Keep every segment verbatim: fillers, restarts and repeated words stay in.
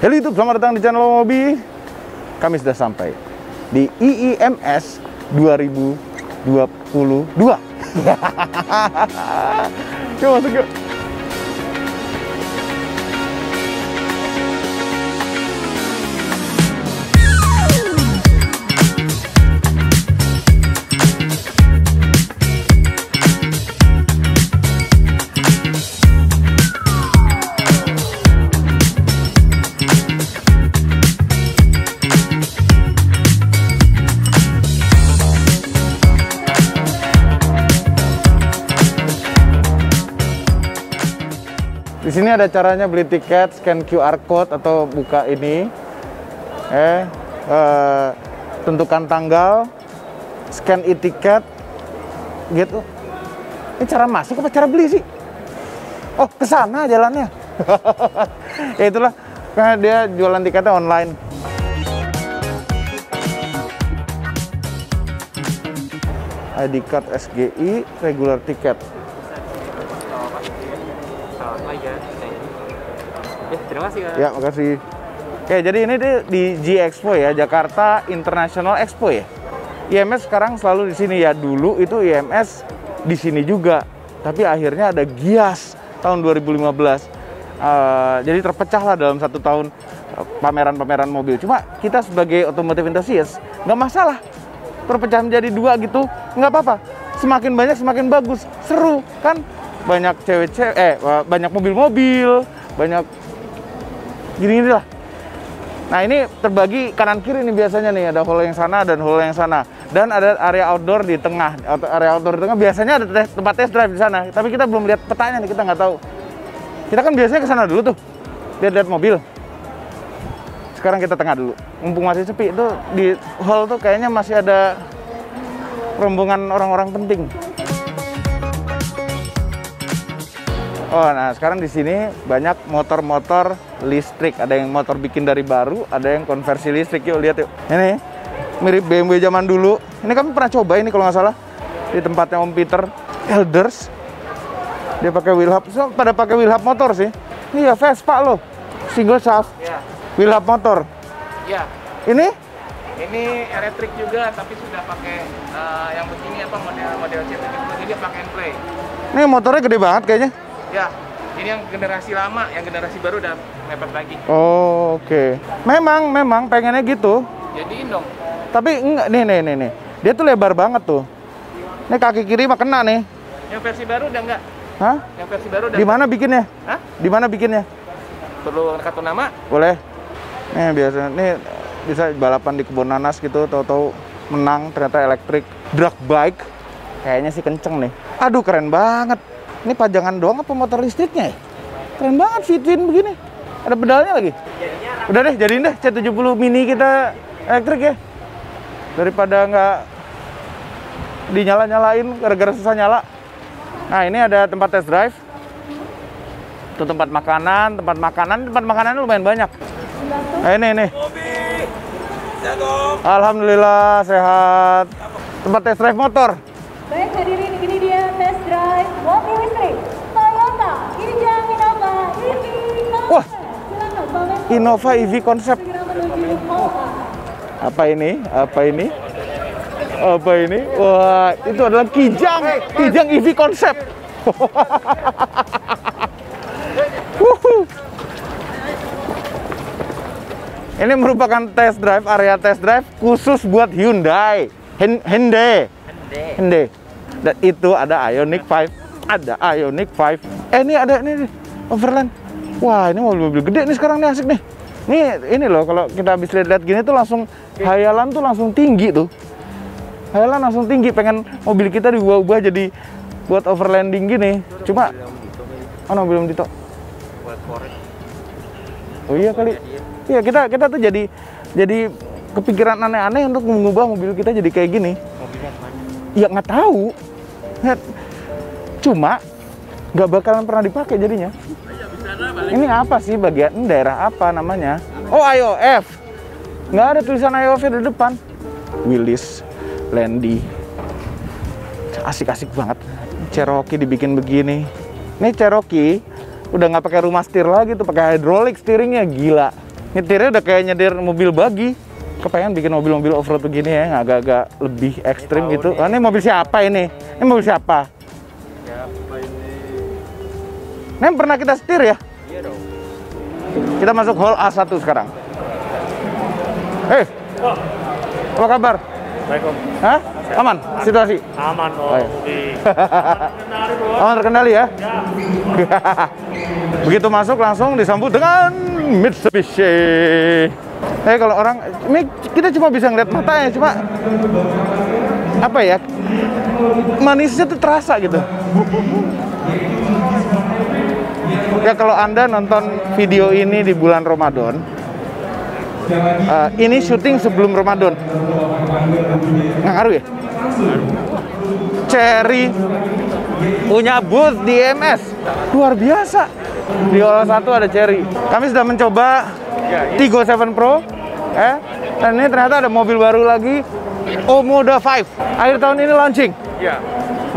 Halo YouTube, selamat datang di channel Om Mobi. Kami sudah sampai di I I M S dua ribu dua puluh dua. Yuk masuk yuk. Di sini ada caranya beli tiket, scan Q R code atau buka ini, eh, eh tentukan tanggal, scan e-tiket, gitu. Ini cara masuk apa cara beli sih? Oh, ke sana jalannya. Ya itulah, karena dia jualan tiketnya online. I D card S G I, regular tiket. Ya, terima kasih, Kak. Ya, makasih. Oke, jadi ini di, di G Expo ya, Jakarta International Expo ya. I I M S sekarang selalu di sini ya. Dulu itu I I M S di sini juga, tapi akhirnya ada GIIAS tahun dua ribu lima belas. Uh, jadi terpecahlah dalam satu tahun pameran-pameran mobil. Cuma kita sebagai otomotif enthusiast nggak masalah terpecah menjadi dua gitu, nggak apa-apa. Semakin banyak semakin bagus, seru kan? Banyak cewek-cewek, eh banyak mobil-mobil, banyak gini-gini lah. Nah ini terbagi kanan kiri ini biasanya nih, ada hall yang sana dan hall yang sana, dan ada area outdoor di tengah. Area outdoor di tengah biasanya ada tempat test drive di sana, tapi kita belum lihat petanya nih, kita nggak tahu. Kita kan biasanya ke sana dulu tuh lihat-lihat mobil. Sekarang kita tengah dulu, mumpung masih sepi. Itu di hall tuh kayaknya masih ada rombongan orang-orang penting. Oh, nah sekarang di sini banyak motor-motor listrik. Ada yang motor bikin dari baru, ada yang konversi listrik. Yuk lihat yuk. Ini mirip B M W zaman dulu. Ini kami pernah coba ini kalau nggak salah di tempatnya Om Peter Elders. Dia pakai wheel hub. So, pada pakai wheel hub motor sih. Ini ya Vespa loh. Single shaft. Ya. Wheel hub motor. Iya. Ini? Ini elektrik juga tapi sudah pakai uh, yang begini apa model-model C P T. Jadi dia pakai and play. Ini motornya gede banget kayaknya. Ya, ini yang generasi lama, yang generasi baru udah mepet lagi. Oh, oke. Okay. Memang, memang pengennya gitu. Jadiin dong. Tapi enggak, nih, nih, nih, nih. Dia tuh lebar banget tuh. Ini kaki kiri mah kena nih. Yang versi baru udah enggak? Hah? Yang versi baru udah. Di mana bikinnya? Hah? Di mana bikinnya? Perlu kartu nama? Boleh. Nih biasa, nih bisa balapan di kebun nanas gitu, tahu-tahu menang ternyata elektrik drag bike. Kayaknya sih kenceng nih. Aduh, keren banget. Ini pajangan doang apa motor listriknya ya? Keren banget, fit-in begini. Ada pedalnya lagi? Udah deh, jadiin deh C tujuh puluh mini kita elektrik ya. Daripada nggak dinyala-nyalain, gara-gara susah nyala. Nah, ini ada tempat test drive. Itu tempat makanan, tempat makanan, tempat makanannya lumayan banyak. Nah, ini, ini. Alhamdulillah, sehat. Tempat test drive motor. Baik, hadirin, ini dia test drive mobil listrik Toyota Kijang Innova E V Concept. Wah, Innova E V Concept. Apa ini? Apa ini? Apa ini? Wah, itu adalah Kijang, Kijang E V Concept. Ini merupakan test drive, area test drive khusus buat Hyundai, Hyundai. Hyundai. Dan itu ada Ioniq five, ada Ioniq five. Eh ini ada ini Overland. Wah, ini mobil-mobil gede nih sekarang, nih asik nih. Nih ini loh, kalau kita habis lihat-lihat gini tuh langsung hayalan tuh langsung tinggi tuh. Hayalan langsung tinggi, pengen mobil kita diubah-ubah jadi buat overlanding gini. Cuma oh, belum ditok. Oh iya kali. Iya, kita kita tuh jadi jadi kepikiran aneh-aneh untuk mengubah mobil kita jadi kayak gini. Ya nggak tahu, cuma nggak bakalan pernah dipakai jadinya. Ini apa sih bagian daerah apa namanya? Oh I O F, nggak ada tulisan I O F di depan. Willis, Landy, asik-asik banget. Cherokee dibikin begini. Ini Cherokee udah nggak pakai rumah setir lagi tuh, pakai hidrolik steeringnya, gila. nyetirnya udah kayak nyetir mobil buggy. Kepengen bikin mobil-mobil off-road begini ya, yang agak-agak lebih ekstrim ini gitu. Nih. Oh, ini mobil siapa ini? Ini mobil siapa? Siapa ini? Ini yang pernah kita setir ya? Iya dong. Kita masuk hall A satu sekarang. Hei, oh. Apa kabar? Baik om. Hah? Aman? Aman. Situasi? Aman om. Aman terkendali bro. Aman terkendali ya? Ya. Begitu masuk langsung disambut dengan Mitsubishi. Eh kalau orang, ini kita cuma bisa ngeliat matanya, cuma apa ya, manisnya tuh terasa gitu. Ya kalau Anda nonton video ini di bulan Ramadan, uh, ini syuting sebelum Ramadan. Ngaruh ya? Cherry punya booth di I I M S, luar biasa. Di olah satu ada Cherry. Kami sudah mencoba Tigo tujuh Pro, eh, dan ini ternyata ada mobil baru lagi, Om Mobi. Akhir tahun ini launching. Ya.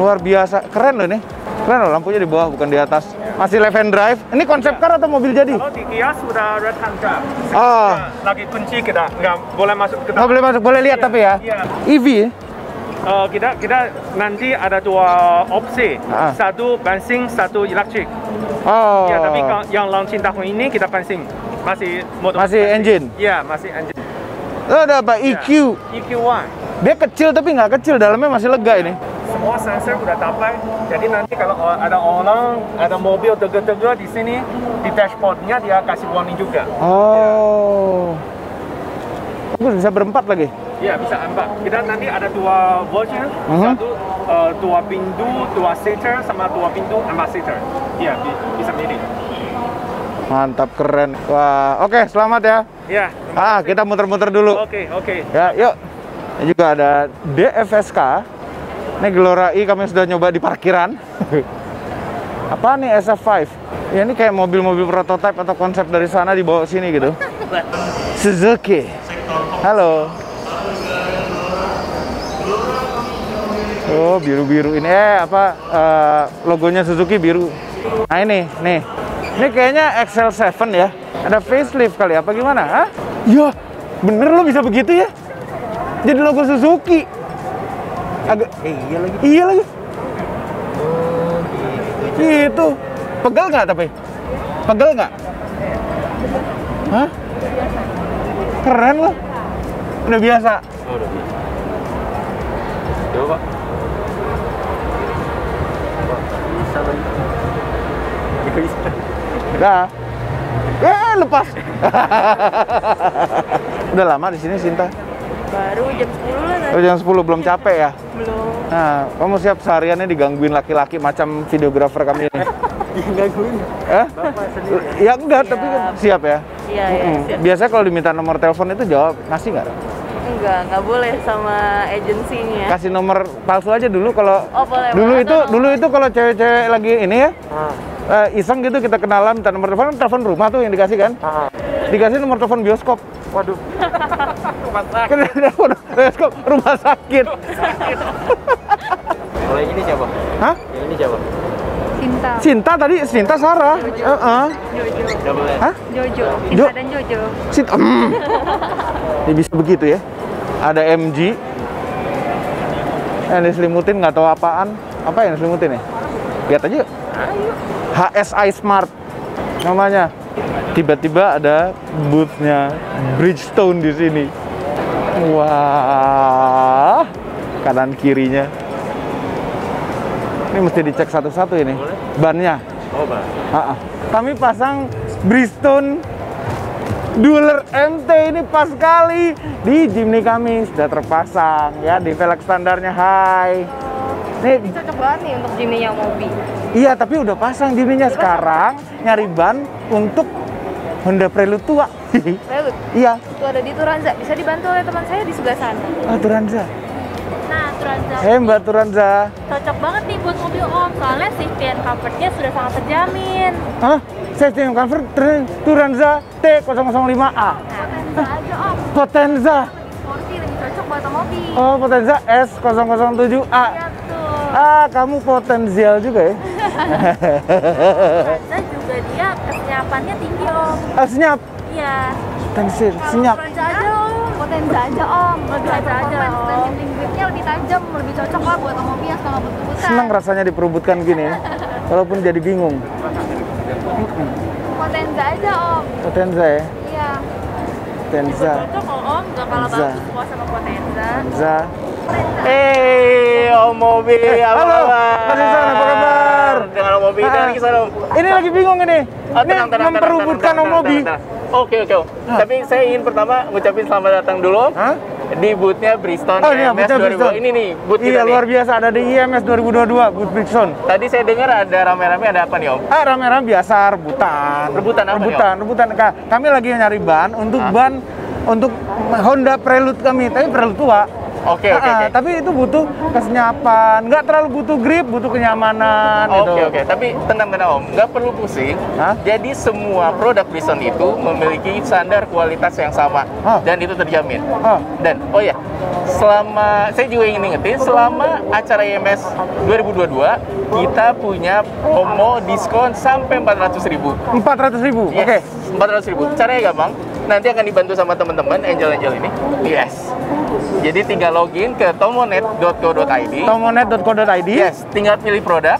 Luar biasa, keren loh nih. Keren loh, lampunya di bawah bukan di atas. Ya. Masih left hand drive. Ini konsep ya. Car atau mobil jadi? Kalau di Kia sudah red hand drive. Oh. Lagi kunci kita, nggak boleh masuk. Kita. Nggak boleh masuk, boleh lihat ya. Tapi ya. Ya. E V. Uh, kita kita nanti ada dua opsi, ah. Satu bensin, satu elektrik. Oh. Ya, tapi yang launching tahun ini kita bensin. Masih motor masih bensin. Engine? Iya, masih engine. Lo ada apa? E Q? Ya, E Q satu. Dia kecil tapi nggak kecil, dalamnya masih lega ini. Semua sensor udah tapai, jadi nanti kalau ada orang, ada mobil tege-tege di sini, di dashboardnya dia kasih warning juga. Oh. Ya. Bagus, bisa berempat lagi? Iya, bisa empat. Kita nanti ada dua version, uh-huh. Satu uh, dua pintu, dua seater, sama dua pintu, empat seater. Iya, bisa milih. Mantap, keren. Wah, oke, okay, selamat ya. Iya. Ah, kita muter-muter dulu. Oke, okay, oke. Okay. Ya, yuk. Ini juga ada D F S K. Ini Gelora I, kami sudah nyoba di parkiran. Apa nih S F lima? Ya, ini kayak mobil-mobil prototipe atau konsep dari sana dibawa sini gitu. Suzuki. Halo. Oh, biru-biru ini. Eh, apa? Uh, logonya Suzuki biru. Nah, ini, nih. Ini kayaknya X L tujuh ya. Ada facelift kali apa gimana? Hah? Ya, bener lo bisa begitu ya? Jadi logo Suzuki. Agak eh, iya lagi. Iya lagi. Oh, gitu. Itu. Pegel nggak tapi? Pegel nggak? Hah? Keren lo. Udah biasa. Oh, udah biasa. Coba. Bisa lagi. Udah, eh lepas. Udah lama di sini Sinta? Baru jam sepuluh lah. Oh, jam sepuluh belum capek ya? Belum. Nah, kamu siap sehariannya digangguin laki-laki macam videografer kami ini? Digangguin? Eh? Bapak sendiri. Ya enggak, siap. Tapi siap ya? Iya, iya. Mm -mm. Biasanya kalau diminta nomor telepon itu jawab, ngasih nggak? Enggak, nggak boleh sama agensinya. Kasih nomor palsu aja dulu kalau. Oh boleh. Dulu itu, nomor. Dulu itu kalau cewek-cewek lagi ini ya. Hmm. Uh, iseng gitu kita kenalan, minta nomor telepon, telepon rumah tuh yang dikasih kan? Ah. Dikasih nomor telepon bioskop. Waduh. Rumah sakit. Bioskop, rumah sakit. Kalau yang ini siapa? Hah? Yang ini siapa? Sinta. Sinta tadi, Sinta Sarah. Jojo. Uh -uh. Jojo. Hah? Jojo. Sinta dan Jojo. Sinta. Mm. Ini bisa begitu ya. Ada M G. Yang diselimutin nggak tahu apaan. Apa yang diselimutin ya? Lihat aja. Ayo. H S I Smart namanya. Tiba-tiba ada boothnya Bridgestone di sini. Wah, kanan kirinya. Ini mesti dicek satu-satu ini. Bannya. Oh, ban. Ha-ha. Kami pasang Bridgestone Dueler M T ini pas sekali di Jimny kami sudah terpasang ya di velg standarnya. Hai. Nih, ini cocok banget nih untuk Jimny yang Mobi. Iya, tapi udah pasang Jimny-nya sekarang nyari ban untuk Honda Prelude tua. Prelude? Iya. Itu ada di Turanza. Bisa dibantu oleh teman saya di sebelah sana. Oh, Turanza. Nah, Turanza. Hei, Mbak Turanza. Cocok banget nih buat mobil om, soalnya safety and comfort-nya sudah sangat terjamin. Hah? Safety and comfort Turanza T nol nol lima A. Nah, Potenza aja om. Potenza. Sporty, lebih cocok buat Mobi. Oh, Potenza S nol nol tujuh A. Iya. Ah, kamu potensial juga ya? Karena juga dia kesenyapannya tinggi om. Ah, senyap? Iya. Tensir, senyap. Potenza aja om, potenza aja om. Potenza aja om. Landing gripnya lebih tajam, lebih cocok lah buat mobil yang suka ngebut-ngebutan. Seneng rasanya diperubutkan gini, walaupun jadi bingung. Potenza aja om. Potenza ya. Iya. Potenza. Cocok om, nggak kalah bagus semua sama Potenza. Potenza. Hey, Om Mobi, eh, apa halo, kabar? Halo, apa kabar? Dengan Om Mobi, dengan kisah Om. Ini lagi bingung ini, oh, ini tenang, tenang, memperubutkan tenang, tenang, Om Mobi. Oke, oke, tapi saya ingin pertama ngucapin selamat datang dulu. Hah? Di booth-nya Bridgestone, oh, iya, I M S dua ribu dua puluh dua. Ini nih, booth kita. Iya, luar biasa, ada di I M S dua ribu dua puluh dua, booth Bridgestone. Tadi saya dengar ada rame-rame, ada apa nih Om? Ah, rame-rame biasa, rebutan. Rebutan apa rebutan, nih, rebutan. Kami lagi nyari ban, untuk ah. ban, untuk Honda Prelude kami, tapi Prelude tua. Oke, okay, oke, okay, okay. Tapi itu butuh kesenyapan, nggak terlalu butuh grip, butuh kenyamanan. Oke, okay, oke, okay. Tapi tenang-tenang om, nggak perlu pusing. Hah? Jadi semua produk Bridgestone itu memiliki standar kualitas yang sama. Hah? Dan itu terjamin. Hah? Dan, oh ya, selama, saya juga ingin ingetin, selama acara I M S dua ribu dua puluh dua kita punya promo diskon sampai empat ratus ribu. empat ratus ribu? Yes. Oke, okay. empat ratus ribu, caranya gampang. Nanti akan dibantu sama teman-teman angel-angel ini. Yes. Jadi tinggal login ke tomonet dot co dot i d. tomonet dot co dot i d. Yes, tinggal pilih produk.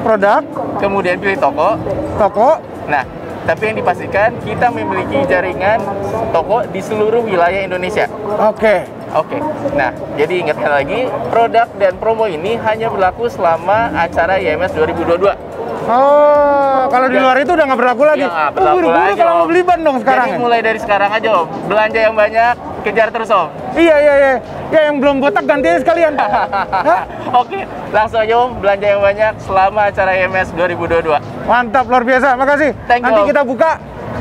Produk. Kemudian pilih toko. Toko. Nah, tapi yang dipastikan kita memiliki jaringan toko di seluruh wilayah Indonesia. Oke. Okay. Oke. Okay. Nah, jadi ingatkan lagi, produk dan promo ini hanya berlaku selama acara I M S dua ribu dua puluh dua. Oh, kalau di luar itu udah nggak berlaku lagi. Ya, berlaku oh, buru-buru kalau mau beli ban dong sekarang. Jadi ya? Mulai dari sekarang aja, Om. Belanja yang banyak, kejar terus, Om. Iya, iya, iya. Ya, yang belum botak gantinya sekalian. Oke, langsung aja, Om. Belanja yang banyak selama acara I M S dua ribu dua puluh dua. Mantap, luar biasa. Makasih. Thank you, Nanti Om. Kita buka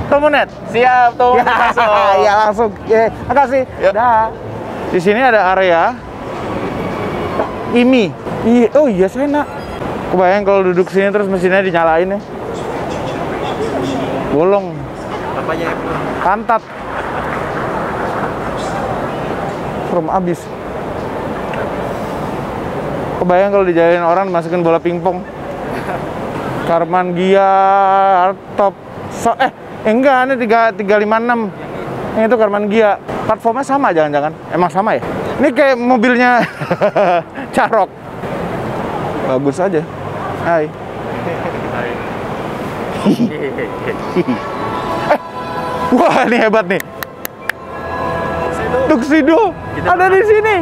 Tomonet. Siap, Tomonet. Ya, langsung. Iya, langsung. Ya, makasih. Yuk. Dah. Di sini ada area I M I. Oh iya, saya nak. Kebayang kalau duduk sini terus mesinnya dinyalain ya. Bolong. Apanya? Pantat. From abis. Kebayang kalau dijalanin orang masukin bola pingpong. Karman Gia top. So, eh, enggak, ini tiga lima enam. Yang itu Karman Gia. Platformnya sama jangan-jangan. Emang sama ya? Ini kayak mobilnya Carok. Bagus aja. Hai. Hai. eh, wah, ini hebat nih. Tuxedo. Ada pernah, di sini.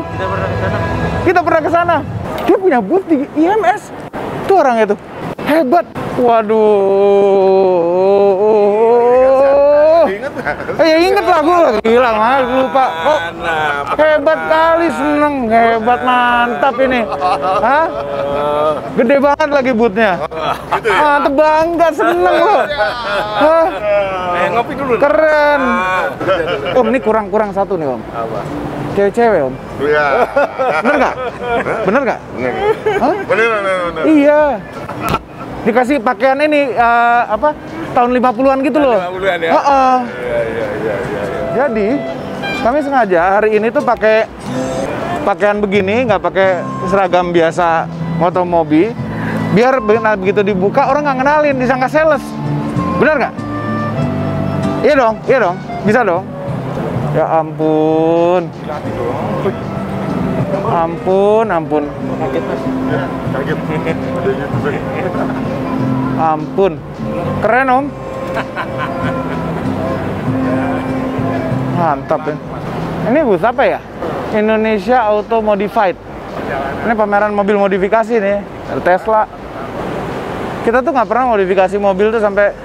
Kita pernah ke sana. Kita pernah ke sana. Dia punya booth di I M S. Itu orangnya tuh. Hebat. Waduh. Ingat enggak? Eh, ingat lah gua. Gila, mah lupa. Oh, hebat kali, seneng. Hebat, mantap ini. Hah? Gede banget lagi bootnya. Gitu ya? Mantep banget, seneng loh. Hah? Eh, ngopi dulu. Keren. Om, ini kurang-kurang satu nih, Om. Apa? Cewek-cewek, Om. Iya. Bener nggak? Bener nggak? Bener. Hah? Bener, bener, bener. Iya. Dikasih pakaian ini, uh, apa, tahun lima puluhan gitu loh. lima puluhan ya? Uh-uh. Iya, iya, iya, iya, iya. Jadi, kami sengaja hari ini tuh pakai pakaian begini, nggak pakai seragam biasa Motomobi. Biar begitu dibuka, orang nggak kenalin, disangka sales. Benar nggak? Iya dong, iya dong. Bisa dong. Ya ampun. Ampun, ampun. Ampun. Keren, Om. Mantap ya. Ini bus apa ya? Indonesia Auto Modified. Ini pameran mobil modifikasi nih. Dari Tesla. Kita tuh nggak pernah modifikasi mobil tuh sampai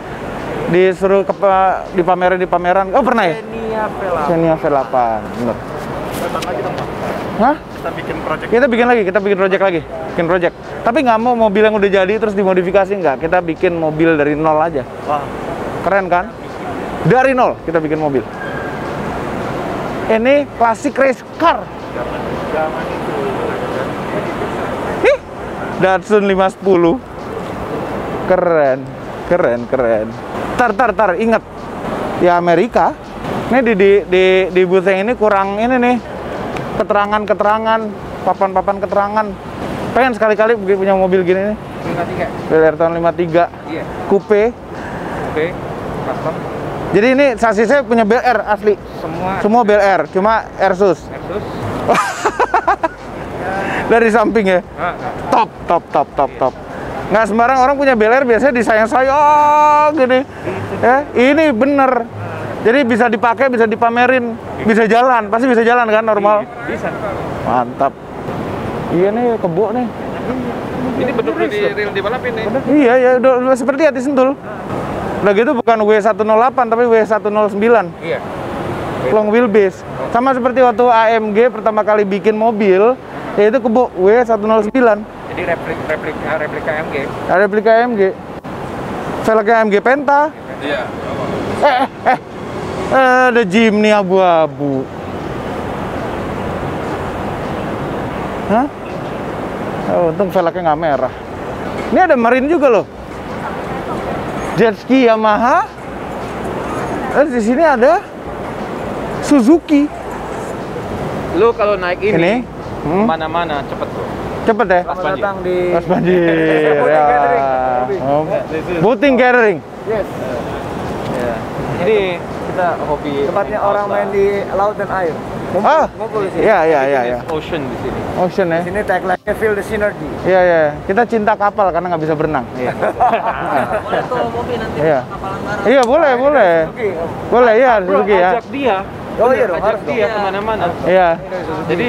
disuruh ke di pameran di pameran. Oh, pernah ya? Xenia V delapan. Benar. Hah? Kita bikin project. Kita bikin lagi, kita bikin project lagi. Bikin project. Tapi nggak mau mobil yang udah jadi terus dimodifikasi, nggak. Kita bikin mobil dari nol aja. Wah. Keren kan? Dari nol kita bikin mobil. Ini klasik race car. Ih, Datsun lima sepuluh. Keren, keren, keren. Tar, tar, tar, inget. Ya Amerika. Ini di di di, di bus yang ini kurang ini nih. Keterangan-keterangan, papan-papan keterangan. Pengen sekali-kali punya mobil gini nih. lima tiga. Bel Air tahun lima tiga. Iya. Coupe. Coupe. Custom. Jadi ini sasisnya punya Bel Air asli. Semua. Semua Bel Air, cuma Airsus. Airsus. Dari samping ya. Nah, top, top, top, top, top. Nggak sembarang orang punya Bel Air, biasanya disayang-sayang gini. Ya, ini bener. Jadi bisa dipakai, bisa dipamerin, bisa jalan, pasti bisa jalan kan normal. Bisa. Mantap. Iya nih kebo nih. Ini bener-bener di real dibalapin nih. Iya ya, udah seperti hati sentul. Udah gitu bukan W seratus delapan tapi W seratus sembilan. Iya. Long wheelbase. Sama seperti waktu A M G pertama kali bikin mobil, yaitu kebo W seratus sembilan. Jadi replika replika replika A M G. Replika A M G. Velgnya A M G Penta. Iya. Eh, eh, eh, ada Jimny abu-abu. Hah? Oh, untung velgnya nggak merah. Ini ada Marine juga loh. Jetski Yamaha. Terus eh, di sini ada Suzuki. Lu kalau naik ini, ini? Hmm? Mana-mana cepet tuh. Cepet ya? Pas datang di Pas Banjir. Ya. Oh. Booting catering. Yes. Jadi kita hobi tempatnya orang main di laut dan air. Ah, ngumpul di sini. Iya, iya, iya. Ocean di sini. Ocean ya. Di sini tagline-nya feel the synergy. Iya, iya. Kita cinta kapal karena nggak bisa berenang. Iya. Boleh tuh mobil nanti kapalan bareng. Iya, boleh, boleh. Boleh ya, Suzuki ya. Ajak dia. Oh iya, ajak dia kemana-mana. Iya. Jadi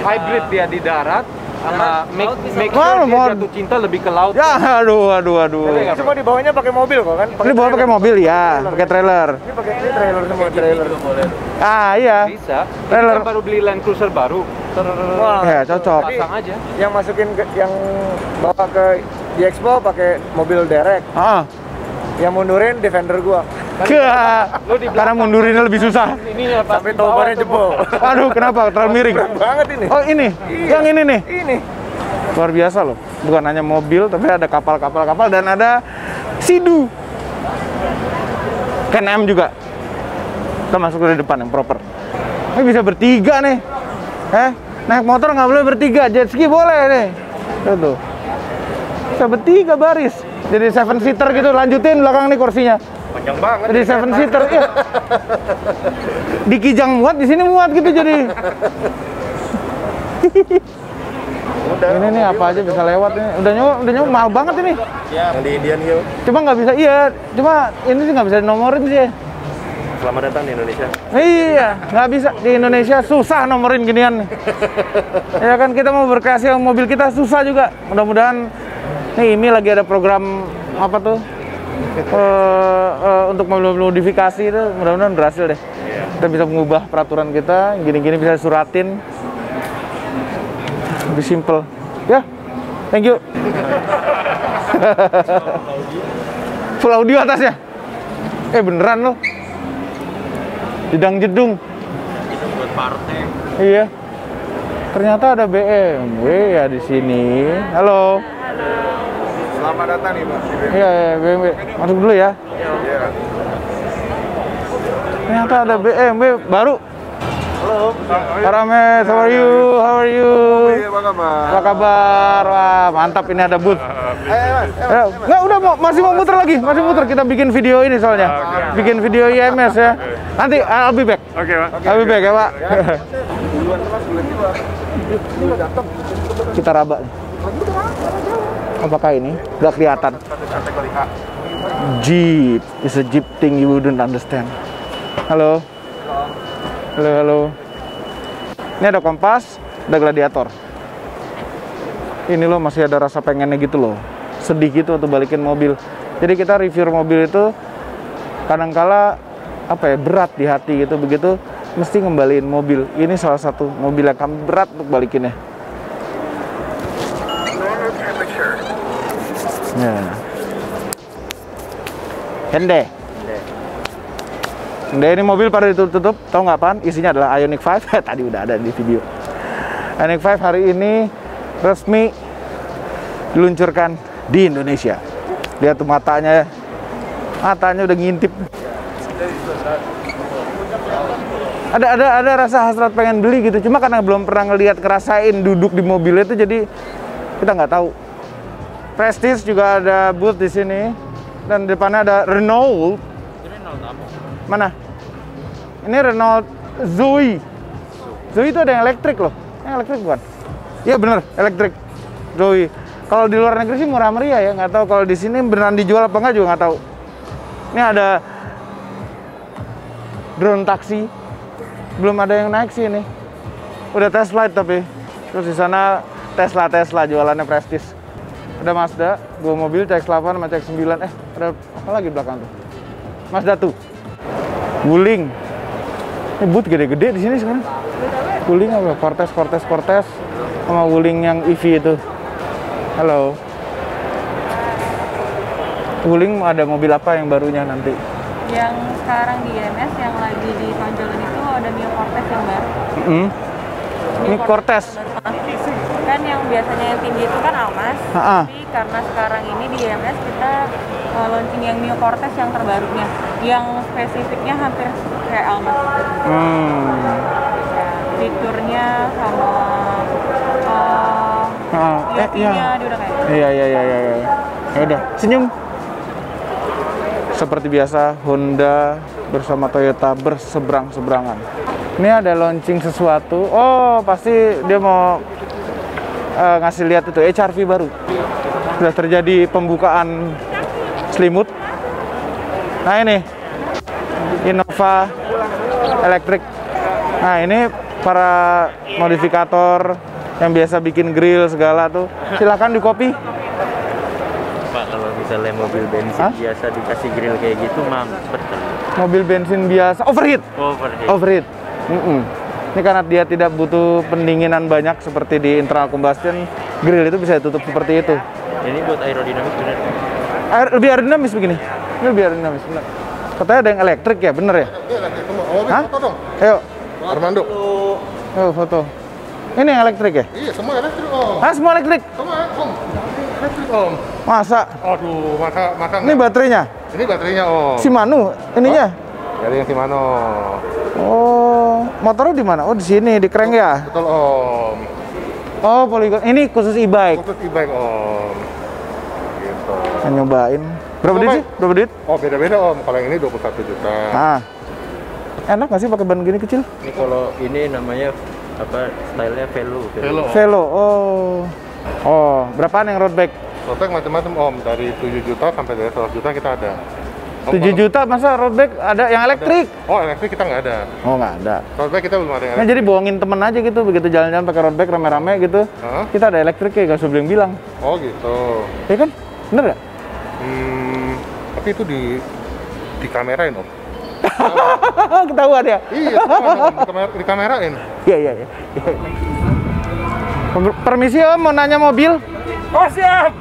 hybrid dia di darat. Sama make, make sure dia jatuh cinta lebih ke laut. Ya, aduh, aduh, aduh. Cuma di bawahnya pakai mobil kok kan? Ini bawah pakai mobil ya, pakai trailer. Ini pakai trailer semua, trailer. Ah iya. Bisa. Trailer baru beli Land Cruiser baru. Ya cocok. Pasang aja. Yang masukin yang bawa ke di Expo pakai mobil derek. Ah. Yang mundurin Defender gua. Karena mundurinnya lebih susah. Sampai tobarnya jebol. Aduh, kenapa? Terlalu miring. Berat banget ini. Oh, ini. Iya. Yang ini nih. Ini. Luar biasa loh. Bukan hanya mobil, tapi ada kapal-kapal kapal dan ada Sea-Doo. Can-Am juga. Kita masuk dari depan yang proper. Ini bisa bertiga nih. Eh, naik motor nggak boleh bertiga, jet ski boleh nih. Tuh, tuh. Bisa bertiga baris. Jadi seven seater gitu, lanjutin belakang nih kursinya. Panjang banget. Jadi seven seater ya. Di Kijang muat, di sini muat gitu jadi. Udah, ini nih apa aja bisa lewat nih. Udah nyoba, udah nyoba mahal banget ini. Yang di Indian Hill. Cuma nggak bisa, iya. Cuma ini sih nggak bisa dinomorin sih. Selamat datang di Indonesia. Iya, nggak bisa di Indonesia susah nomorin ginian. Ya kan kita mau berkreasi mobil kita susah juga. Mudah-mudahan. Nih, ini lagi ada program apa tuh uh, uh, untuk modifikasi itu, mudah-mudahan berhasil deh. Yeah. Kita bisa mengubah peraturan kita, gini-gini bisa suratin, lebih simple. Ya, yeah. Thank you. Full audio atasnya. Eh beneran loh. Jedang jedung. Buat partai. Iya. Ternyata ada B M W ya di sini. Halo. Selamat datang nih Pak. Iya, iya, B M W. Masuk dulu ya. Iya. Ternyata ada B M W baru. Halo. Parames, how are you? How are you? Apa kabar? Apa kabar? Wah, mantap ini ada booth. Eh, nggak udah mau masih mau muter lagi, masih muter. Kita bikin video ini soalnya. Bikin video I I M S ya. Nanti I'll be back. Oke, Pak. I'll be back ya, Pak. Kita raba nih. Apakah ini? Gak kelihatan. Jeep. It's a Jeep thing you wouldn't understand. Halo. Halo, halo. Ini ada kompas, ada gladiator. Ini loh masih ada rasa pengennya gitu loh. Sedih gitu waktu balikin mobil. Jadi kita review mobil itu kadangkala apa ya, berat di hati gitu. Begitu mesti ngembaliin mobil. Ini salah satu mobil yang kami berat untuk balikinnya. Ya. Hyundai. Hyundai ini mobil pada ditutup-tutup, tahu nggak apaan? Isinya adalah Ioniq lima. Tadi udah ada di video. Ioniq lima hari ini resmi diluncurkan di Indonesia. Lihat tuh matanya ya. Matanya udah ngintip. Ada ada ada rasa hasrat pengen beli gitu. Cuma karena belum pernah ngelihat, ngerasain duduk di mobilnya itu, jadi kita nggak tahu. Prestige juga ada booth di sini, dan depannya ada Renault. Renault apa? Mana? Ini Renault Zoe. Zoe itu ada yang elektrik loh. Yang elektrik bukan? Iya bener, elektrik Zoe. Kalau di luar negeri sih murah meriah ya, nggak tahu kalau di sini beneran dijual apa nggak juga nggak tahu. Ini ada drone taksi. Belum ada yang naik sih ini. Udah test flight tapi. Terus di sana Tesla Tesla jualannya prestis. Ada Mazda, dua mobil C X delapan sama C X sembilan. Eh, ada apa lagi belakang tuh? Mazda tuh. Wuling. Ini boot gede-gede di sini sekarang. Wuling apa? Cortez, Cortez, Cortez sama Wuling yang E V itu. Halo. Wuling ada mobil apa yang barunya nanti? Yang sekarang di I I M S yang lagi di tonjolan itu ada Mio Cortez yang baru. Mm-hmm. Ini Cortez. Kan yang biasanya yang tinggi itu kan Almas. Ha-ha. Tapi karena sekarang ini di I I M S kita uh, launching yang Mio Cortez yang terbarunya, yang spesifiknya hampir kayak Almas. Hmm. Ya, fiturnya sama uh, I O T-nya eh, dia udah kayak gitu. Iya iya iya iya. Ya udah, senyum. Seperti biasa, Honda bersama Toyota berseberang-seberangan. Ini ada launching sesuatu. Oh, pasti dia mau uh, ngasih lihat itu H R V baru. Sudah terjadi pembukaan selimut. Nah, ini Innova elektrik. Nah, ini para modifikator yang biasa bikin grill segala tuh, silakan dikopi. Pak, kalau misalnya mobil bensin Hah? biasa dikasih grill kayak gitu, mampet. Mobil bensin biasa, overheat? Overheat. Overheat. Mm-mm. Ini karena dia tidak butuh pendinginan banyak seperti di internal combustion, grill itu bisa ditutup seperti itu. Ini buat aerodinamis bener? Air, lebih aerodinamis begini? Ini lebih aerodinamis, bener. Katanya ada yang elektrik ya, bener ya? Iya, elektrik. Hah? Foto dong. Ayo. Armando. Ayo, foto. Ini yang elektrik ya? Iya, semua elektrik, Om. Hah, semua elektrik? Semua, Om. Elektrik, Om. Masa? Aduh, masa, masa enggak. Ini baterainya? Ini baterainya, Om. Shimano, ininya? Oh, dari yang Shimano. Oh, motornya di mana? Oh, di sini, di crank ya? Betul, Om. Oh, poligon. Ini khusus e-bike? Khusus e-bike, Om. Gitu. Saya nyobain. Berapa duit sih? Berapa duit? Oh, beda-beda, Om. Kalau yang ini dua puluh satu juta. Nah. Enak nggak sih pakai ban gini kecil? Ini kalau ini namanya apa, stylenya velo, velo. Velo. Oh. Oh, berapaan yang road bike? Road bike macam-macam, Om, dari tujuh juta sampai dari seratus juta kita ada. Om, tujuh juta masa road bike ada yang elektrik? Ada. Oh, elektrik kita nggak ada. Oh, nggak ada. Road bike kita belum ada yang elektrik. Nah, jadi bohongin temen aja gitu, begitu jalan-jalan pakai road bike rame-rame gitu. Huh? Kita ada elektrik ya, nggak usah bilang-bilang. Oh, gitu. Iya kan? Bener nggak? Hmm, tapi itu di di kamerain, Om. Ketahuan ya? Iya, di kamerain. Iya, iya, iya. Permisi, Om, mau nanya mobil. Oh, siap.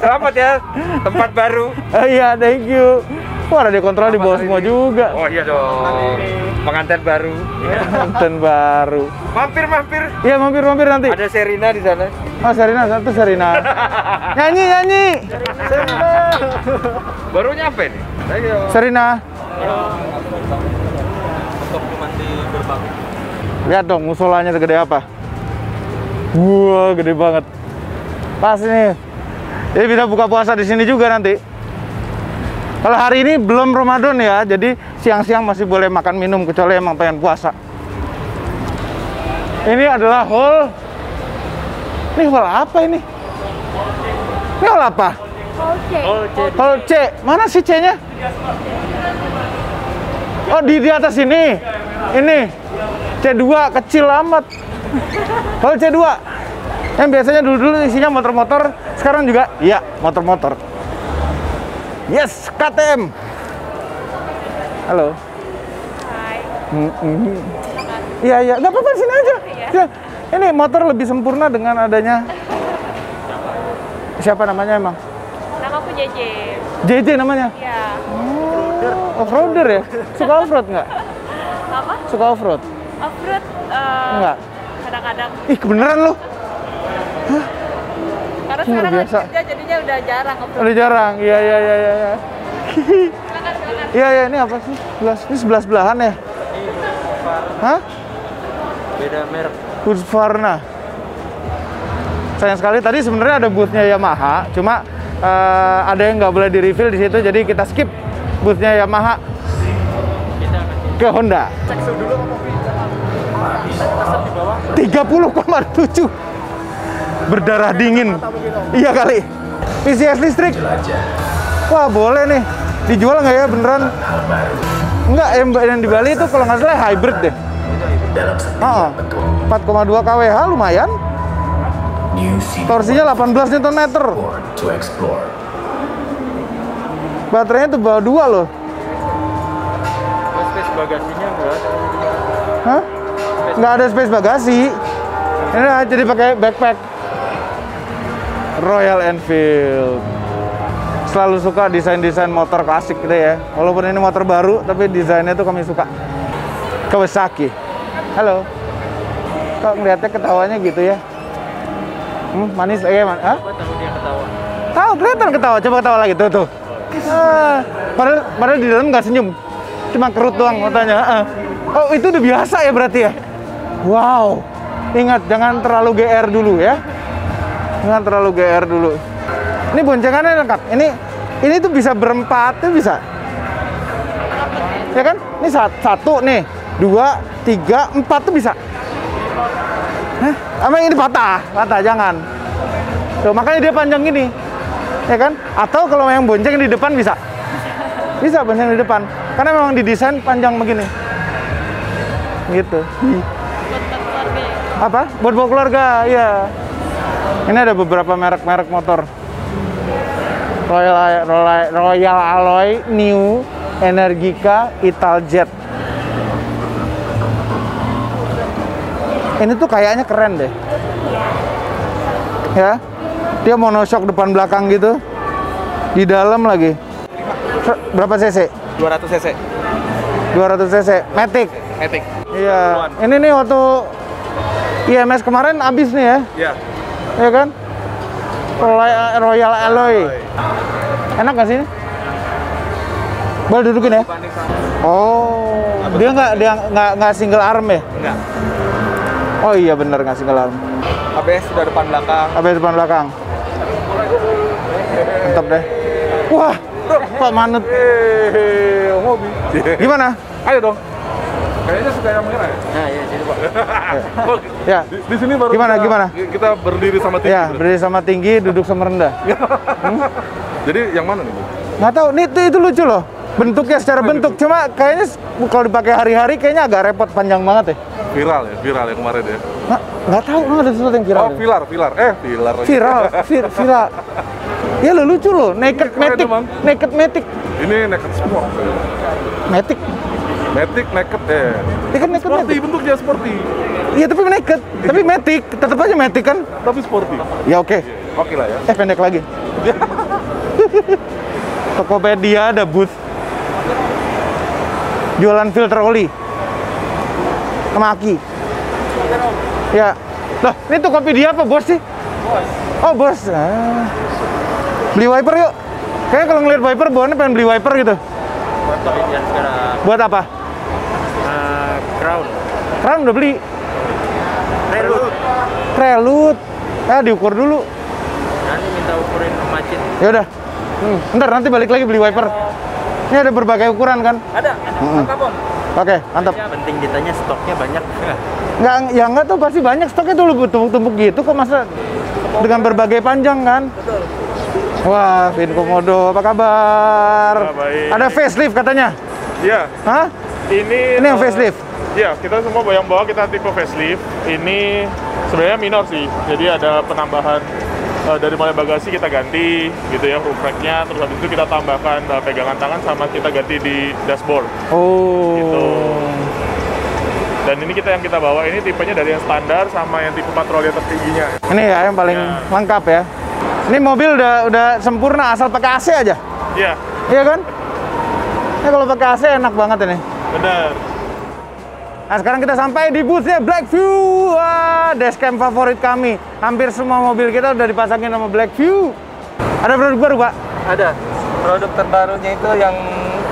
Selamat ya, tempat baru. Oh, iya, thank you. Wah, radio kontrol di bawah semua juga. Oh, iya dong. Pengantin baru. Pengantin baru. Mampir, mampir. Iya, mampir, mampir nanti. Ada Serina di sana. Oh, Serina, satu Serina. Nyanyi, nyanyi. Serina. Baru nyampe nih. Ayo. Serina. Ayo. Lihat dong, musolanya segede apa. Wah, gede banget. Pas ini. Jadi bisa buka puasa di sini juga nanti. Kalau hari ini belum Ramadan ya, jadi siang-siang masih boleh makan minum kecuali emang pengen puasa. Ini adalah hall. Ini hall apa ini? Ini hall apa? Hall C. Hall C. Mana sih C-nya? Oh, di di atas ini. Ini. C dua kecil amat. Hall C dua. Yang biasanya dulu-dulu isinya motor-motor, sekarang juga iya, motor-motor. Yes, K T M. Halo. Hai. Iya, iya. Nggak apa-apa, sini aja. Ya. Ini motor lebih sempurna dengan adanya. Siapa namanya emang? Nama aku J J. J J namanya? Iya. Oh, off-roader ya? Suka off-road nggak? Apa? Suka off-road? Off-road? Uh, nggak? Kadang-kadang. Ih, kebeneran loh. Hah? Karena sekarang lagi kerja jadinya udah jarang off-road. Udah jarang, iya iya iya iya iya. Iya iya, ini apa sih? Ini sebelah-sebelahan ya? Hah? Beda merek. Husqvarna. Sayang sekali tadi sebenarnya ada boothnya Yamaha, cuma uh, ada yang nggak boleh di reveal di situ, jadi kita skip. busnya Yamaha ke Honda. Cek suhu dulu tiga puluh koma tujuh berdarah dingin. Iya kali. P C S listrik. Wah, boleh nih. Dijual nggak ya beneran? Enggak, yang di Bali itu kalau nggak salah hybrid deh. Heeh. empat koma dua kilowatt lumayan. Torsinya delapan belas newton meter. Baterainya tebal dua loh. Space bagasinya enggak? Hah? Nggak ada space bagasi. Ini jadi pakai backpack. Royal Enfield. Selalu suka desain-desain motor klasik gitu ya. Walaupun ini motor baru, tapi desainnya tuh kami suka. Kawasaki. Halo. Kok ngeliatnya ketawanya gitu ya? Hmm, manis lagi, man. Hah? Tahu dia ketawa. Tahu, kelihatan ketawa. Coba ketawa lagi tuh tuh. Ah, padahal, padahal di dalam nggak senyum. Cuma kerut doang matanya. Ah. Oh, itu udah biasa ya berarti ya? Wow. Ingat, jangan terlalu G R dulu ya. Jangan terlalu G R dulu. Ini boncengannya lengkap. Ini ini tuh bisa berempat, tuh bisa. Ya kan? Ini satu nih, dua, tiga, empat tuh bisa. Hah? Ama ini patah, patah jangan. Tuh, makanya dia panjang gini. Ya kan? Atau kalau yang bonceng di depan bisa. Bisa bonceng di depan. Karena memang didesain panjang begini. Gitu. Apa? Buat bawa keluarga, iya. Ini ada beberapa merek-merek motor. Royal, Royal, Royal Alloy, New, Energica, Italjet. Ini tuh kayaknya keren deh. Ya, dia monoshock depan belakang gitu. Di dalam lagi. Berapa cc? dua ratus cc. dua ratus cc. Matic. Matic. Iya. Ini nih waktu I I M S kemarin abis nih ya? Iya. Iya kan? Royal, Royal Alloy. Enak gak sih ini? Boleh dudukin ya? Oh, dia nggak dia nggak nggak single arm ya? Enggak. Oh iya bener, nggak single arm. A B S sudah depan belakang. A B S depan belakang. Mantap deh. Wah, Pak Manut. Om Mobi. Gimana? Ayo dong. Kayaknya suka yang merah ya? Nah, iya, jadi Pak. Ya. Di, di sini baru gimana, kita, gimana? Kita berdiri sama tinggi. Ya, berdiri sama tinggi, duduk sama rendah. Hmm? Jadi yang mana nih? Nggak tahu, nih itu, itu lucu loh. Bentuknya secara bentuk, cuma kayaknya kalau dipakai hari-hari kayaknya agak repot, panjang banget ya. Viral ya, viral ya kemarin ya. Nggak, nggak tahu, nggak ada sesuatu yang viral. Oh, pilar, pilar. Eh, pilar. Viral, vir, viral. Ya lo lucu loh, naked matic, naked matic. Ini naked semua. Matic. Matic, naked ya. Dia kan naked, sporty, naked. Bentuknya sporty. Iya tapi naked, tapi matic, tetap aja matic kan. Tapi sporty. Ya oke. Okay. Oke okay lah ya. Eh pendek lagi. Tokopedia ada booth jualan filter oli. Kemaki. Ya. Loh, ini Tokopedia apa bos sih? Bos. Oh bos. Ah. Beli wiper yuk. Kayaknya kalau ngeliat wiper, bawaannya pengen beli wiper gitu. Buat apa? Uh, crown. Crown udah beli. Prelude. Prelude. Eh diukur dulu. Nanti minta ukurin macet. Ya udah. Hmm. Ntar nanti balik lagi beli wiper. Ini ada berbagai ukuran kan? Ada. Hmm. Oke, mantap. Penting ditanya stoknya banyak. Nggak, ya nggak tuh pasti banyak stoknya dulu tumpuk-tumpuk gitu kok masa dengan berbagai panjang kan? Betul. Wah, Vinkomodo, apa kabar? Nah, baik. Ada facelift katanya? Iya. Hah? Ini Ini yang uh, facelift? Iya, kita semua yang bawa kita tipe facelift. Ini sebenarnya minor sih. Jadi ada penambahan uh, dari mulai bagasi kita ganti, gitu ya, roof rack-nya. Terus habis itu kita tambahkan uh, pegangan tangan sama kita ganti di dashboard. Oh. Gitu. Dan ini kita yang kita bawa, ini tipenya dari yang standar sama yang tipe patroli atas tingginya. Ini ya, yang paling ya. Lengkap ya. Ini mobil udah udah sempurna asal pakai A C aja. Iya. Iya kan? Ini kalau pakai A C enak banget ini. Benar. Nah sekarang kita sampai di boothnya Blackview. Wah, dashcam favorit kami. Hampir semua mobil kita udah dipasangin sama Blackview. Ada produk baru Pak? Ada. Produk terbarunya itu yang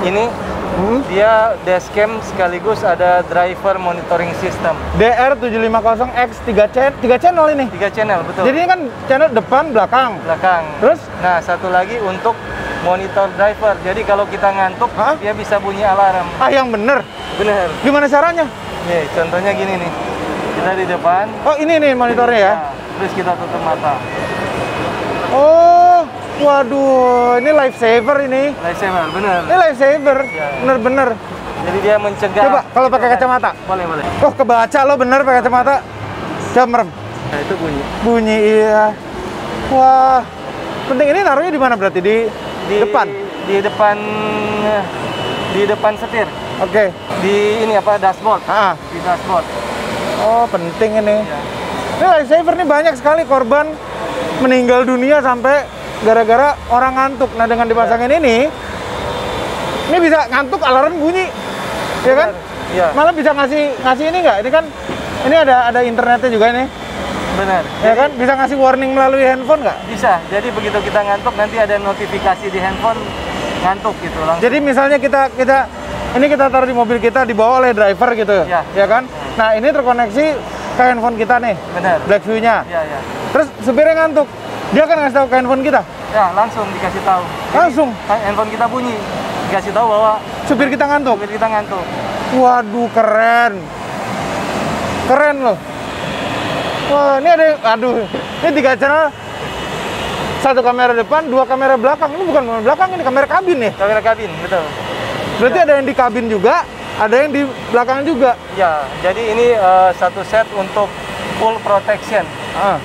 ini. Hmm? Dia dashcam sekaligus ada driver monitoring system. D R tujuh lima nol X tiga channel, tiga channel ini? tiga channel, betul. Jadi ini kan channel depan, belakang? Belakang. Terus? Nah, satu lagi untuk monitor driver. Jadi kalau kita ngantuk, hah? Dia bisa bunyi alarm. Ah, yang bener? Bener. Gimana caranya? Nih, contohnya gini nih. Kita di depan. Oh, ini nih monitornya ya? Terus kita tutup mata. Oh, waduh. Ini lifesaver ini. Lifesaver, bener. Ini lifesaver. Ya, ya. Bener, bener. Jadi dia mencegah. Coba kalau pakai kacamata. Boleh, boleh. Oh, kebaca lo bener pakai kacamata. Coba merem. Nah, itu bunyi. Bunyi, iya. Wah. Penting ini naruhnya di mana berarti? Di, di depan? Di depan, di depan setir. Oke. Okay. Di ini apa, dashboard. Ah. Di dashboard. Oh, penting ini. Ya. Ini lifesaver nih, banyak sekali korban meninggal dunia sampai gara-gara orang ngantuk. Nah, dengan dipasangin ya. ini, ini bisa ngantuk, alarm bunyi. Iya kan? Iya. Malah bisa ngasih ngasih ini nggak? Ini kan, ini ada ada internetnya juga ini. Benar. Ya kan? Bisa ngasih warning melalui handphone nggak? Bisa. Jadi begitu kita ngantuk, nanti ada notifikasi di handphone ngantuk gitu langsung. Jadi misalnya kita kita ini kita taruh di mobil kita, dibawa oleh driver gitu ya, ya kan? Ya. Nah, ini terkoneksi ke handphone kita nih. Benar. Blackview-nya. Ya, ya. Terus supirnya ngantuk, dia akan ngasih tahu ke handphone kita? Ya, langsung dikasih tahu. Jadi, langsung? Handphone kita bunyi, dikasih tahu bahwa supir kita ngantuk? Supir kita ngantuk. Waduh, keren. Keren loh. Wah, ini ada, aduh, ini tiga channel, satu kamera depan, dua kamera belakang. Ini bukan kamera belakang, ini kamera kabin ya? Kamera kabin, betul. Berarti ya. Ada yang di kabin juga, ada yang di belakang juga? Ya, jadi ini uh, satu set untuk full protection. Uh.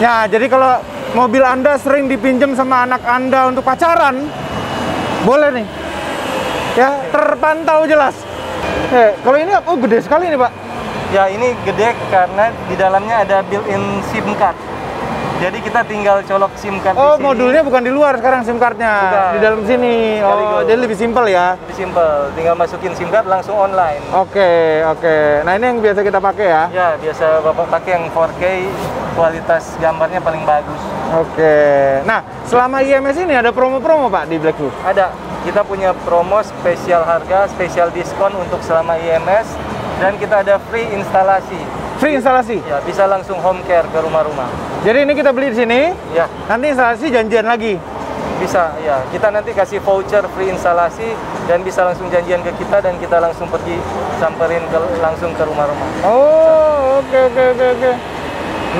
Ya, jadi kalau mobil Anda sering dipinjam sama anak Anda untuk pacaran, boleh nih. Ya, terpantau jelas. Eh, kalau ini, oh gede sekali nih, Pak. Ya, ini gede karena di dalamnya ada built-in SIM card. Jadi kita tinggal colok SIM card. Oh, di sini. Modulnya bukan di luar sekarang SIM cardnya, di dalam sini. Oh, jadi lebih simpel ya? Lebih simpel, tinggal masukin SIM card langsung online. Oke, okay, oke. Okay. Nah, ini yang biasa kita pakai ya? Ya, biasa Bapak pakai yang four K, kualitas gambarnya paling bagus. Oke. Okay. Nah, selama I I M S ini ada promo-promo Pak di Blackview? Ada. Kita punya promo spesial harga, spesial diskon untuk selama I I M S. Dan kita ada free instalasi. Free instalasi? Ya, bisa langsung home care ke rumah-rumah. Jadi ini kita beli di sini, ya. Nanti instalasi janjian lagi? Bisa, ya. Kita nanti kasih voucher free instalasi, dan bisa langsung janjian ke kita, dan kita langsung pergi samperin ke, langsung ke rumah-rumah. Oh, oke, oke, oke, oke.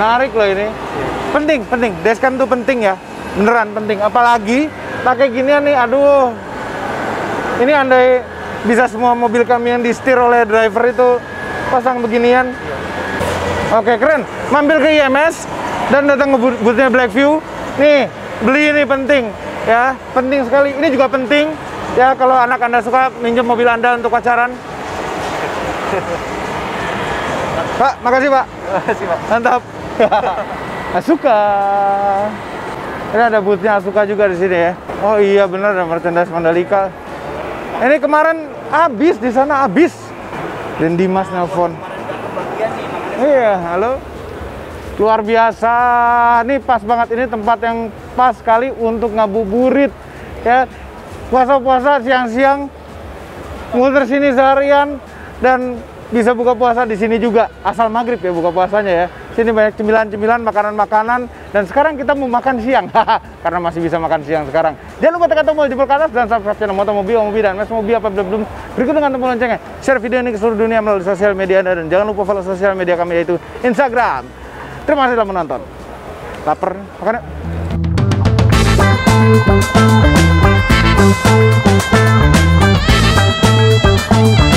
Menarik loh ini. Ya. Penting, penting. Dashcam tuh penting ya. Beneran penting. Apalagi pakai ginian nih, aduh. Ini andai bisa semua mobil kami yang di-setir oleh driver itu pasang beginian. Oke, keren. Mampir ke I I M S dan datang ke booth-nya Blackview. Nih, beli ini penting ya, penting sekali. Ini juga penting ya kalau anak Anda suka minjem mobil Anda untuk pacaran. Pak, makasih Pak. Makasih Pak. Mantap. Asuka. Ini ada booth-nya Asuka juga di sini ya. Oh iya benar, ada merchandise Mandalika. Ini kemarin habis di sana habis. Dan Dimas nelpon. Iya, halo. Luar biasa. Ini pas banget, ini tempat yang pas sekali untuk ngabuburit ya. Puasa-puasa siang-siang muter sini seharian dan bisa buka puasa di sini juga. Asal maghrib ya buka puasanya ya. Sini banyak cemilan-cemilan, makanan-makanan dan sekarang kita mau makan siang. Karena masih bisa makan siang sekarang. Jangan lupa tekan tombol jempol ke atas dan subscribe channel Motomobi, Om Mobi, dan Mas Mobi apabila belum. Berikut dengan tombol loncengnya. Share video ini ke seluruh dunia melalui sosial media Anda. Dan jangan lupa follow sosial media kami yaitu Instagram. Terima kasih telah menonton. Laper, makan yuk.